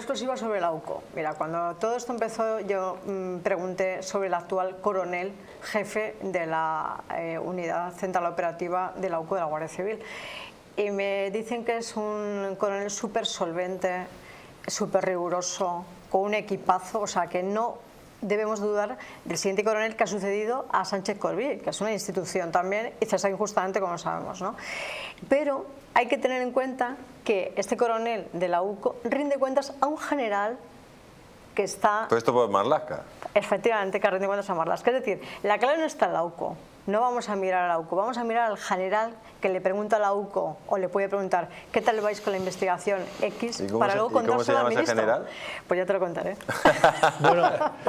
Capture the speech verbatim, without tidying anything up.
Esto iba sobre la U C O. Mira, cuando todo esto empezó yo mmm, pregunté sobre el actual coronel jefe de la eh, unidad central operativa de la U C O de la Guardia Civil y me dicen que es un coronel súper solvente, súper riguroso, con un equipazo, o sea que no debemos dudar del siguiente coronel que ha sucedido a Sánchez Corbí, que es una institución también y cesa injustamente, como sabemos, ¿no? Pero hay que tener en cuenta que este coronel de la U C O rinde cuentas a un general que está... Todo esto por Marlaska. Efectivamente, que rinde cuentas a Marlaska. Es decir, la clave no está en la U C O. No vamos a mirar a la U C O, vamos a mirar al general que le pregunta a la U C O o le puede preguntar ¿qué tal vais con la investigación X? Para luego contárselo al ministro. ¿Cómo se llama ese general? Pues ya te lo contaré. Bueno.